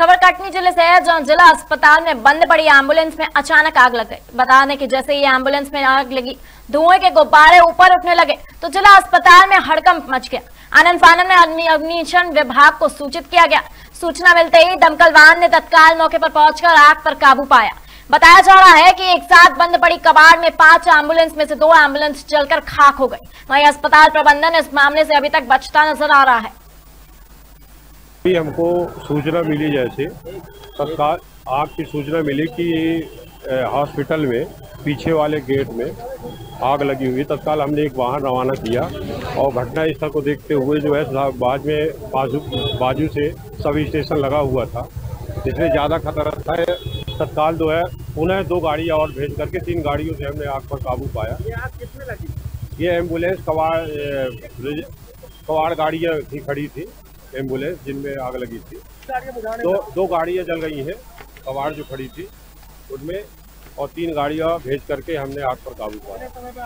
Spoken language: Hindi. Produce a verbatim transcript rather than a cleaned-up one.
खबर कटनी जिले से है, जहां जिला अस्पताल में बंद पड़ी एम्बुलेंस में अचानक आग लग गई। बताने कि जैसे ही एम्बुलेंस में आग लगी, धुएं के गुब्बारे ऊपर उठने लगे तो जिला अस्पताल में हड़कंप मच गया। आनन फानन में अग्निशमन विभाग को सूचित किया गया। सूचना मिलते ही दमकल वाहन ने तत्काल मौके पर पहुंचकर आग पर काबू पाया। बताया जा रहा है कि एक साथ बंद पड़ी कबाड़ में पांच एम्बुलेंस में से दो एम्बुलेंस जलकर खाक हो गई। वहीं अस्पताल प्रबंधन इस मामले से अभी तक बचता नजर आ रहा है। हमको सूचना मिली, जैसे तत्काल आग की सूचना मिली कि हॉस्पिटल में पीछे वाले गेट में आग लगी हुई। तत्काल हमने एक वाहन रवाना किया और घटना स्थल को देखते हुए जो है बाद में बाजू बाजू से सब स्टेशन लगा हुआ था, जिसमें ज़्यादा खतरा था। तत्काल जो है पुनः दो गाड़ी और भेज करके तीन गाड़ियों से हमने आग पर काबू पाया। ये आग किसमें लगी? ये एम्बुलेंस कबाड़ कबाड़ गाड़ियाँ थी, खड़ी थी एम्बुलेंस जिनमें आग लगी थी। दो दो गाड़ियाँ जल गई हैं, कबाड़ जो खड़ी थी उनमें, और तीन गाड़ियाँ भेज करके हमने आग पर काबू पाया।